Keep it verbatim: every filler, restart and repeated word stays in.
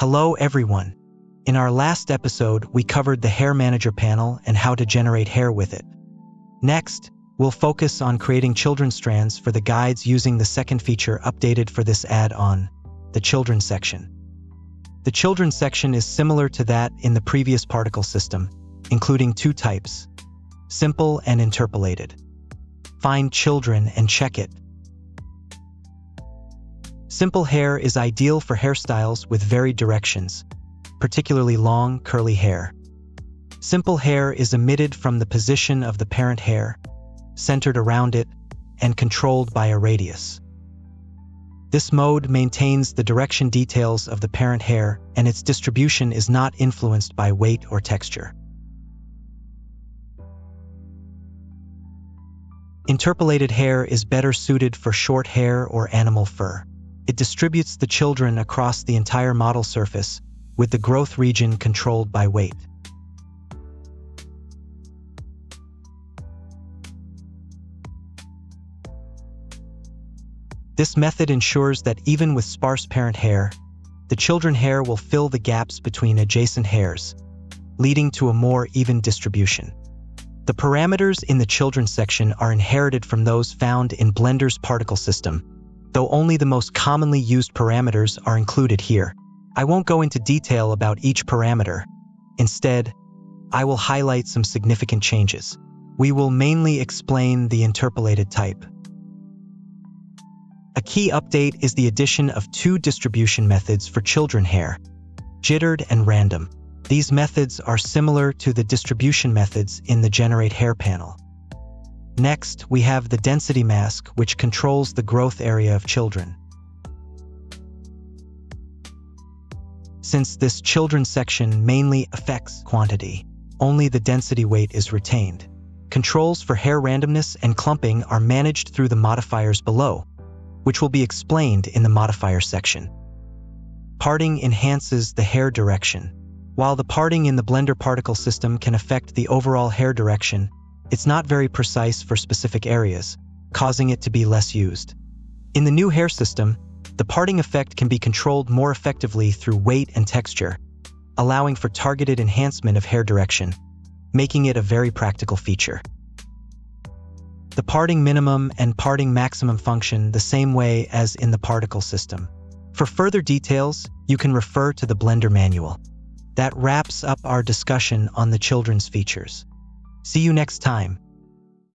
Hello everyone! In our last episode, we covered the Hair Manager panel and how to generate hair with it. Next, we'll focus on creating children's strands for the guides using the second feature updated for this add-on, the children's section. The children's section is similar to that in the previous particle system, including two types, simple and interpolated. Find children and check it. Simple hair is ideal for hairstyles with varied directions, particularly long, curly hair. Simple hair is emitted from the position of the parent hair, centered around it, and controlled by a radius. This mode maintains the direction details of the parent hair, and its distribution is not influenced by weight or texture. Interpolated hair is better suited for short hair or animal fur. It distributes the children across the entire model surface, with the growth region controlled by weight. This method ensures that even with sparse parent hair, the children hair will fill the gaps between adjacent hairs, leading to a more even distribution. The parameters in the children section are inherited from those found in Blender's particle system, though only the most commonly used parameters are included here. I won't go into detail about each parameter. Instead, I will highlight some significant changes. We will mainly explain the interpolated type. A key update is the addition of two distribution methods for children hair, jittered and random. These methods are similar to the distribution methods in the Generate Hair panel. Next, we have the density mask, which controls the growth area of children. Since this children section mainly affects quantity, only the density weight is retained. Controls for hair randomness and clumping are managed through the modifiers below, which will be explained in the modifier section. Parting enhances the hair direction. While the parting in the Blender particle system can affect the overall hair direction, it's not very precise for specific areas, causing it to be less used. In the new hair system, the parting effect can be controlled more effectively through weight and texture, allowing for targeted enhancement of hair direction, making it a very practical feature. The parting minimum and parting maximum function the same way as in the particle system. For further details, you can refer to the Blender manual. That wraps up our discussion on the children's features. See you next time.